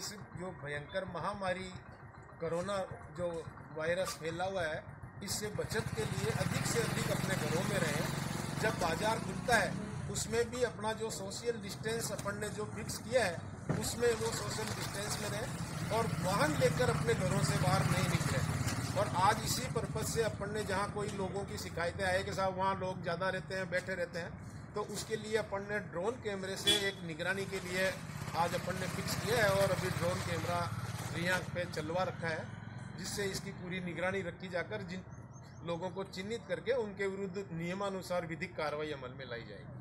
इस जो भयंकर महामारी कोरोना जो वायरस फैला हुआ है, इससे बचत के लिए अधिक से अधिक अपने घरों में रहें। जब बाज़ार खुलता है उसमें भी अपना जो सोशल डिस्टेंस अपन ने जो फिक्स किया है उसमें वो सोशल डिस्टेंस में रहें और वाहन लेकर अपने घरों से बाहर नहीं निकलें। और आज इसी पर्पज़ से अपन ने जहाँ कोई लोगों की शिकायतें आए कि साहब वहाँ लोग ज़्यादा रहते हैं, बैठे रहते हैं, तो उसके लिए अपन ने ड्रोन कैमरे से एक निगरानी के लिए आज अपन ने फिक्स किया है और अभी ड्रोन कैमरा रियांक पे चलवा रखा है, जिससे इसकी पूरी निगरानी रखी जाकर जिन लोगों को चिन्हित करके उनके विरुद्ध नियमानुसार विधिक कार्रवाई अमल में लाई जाएगी।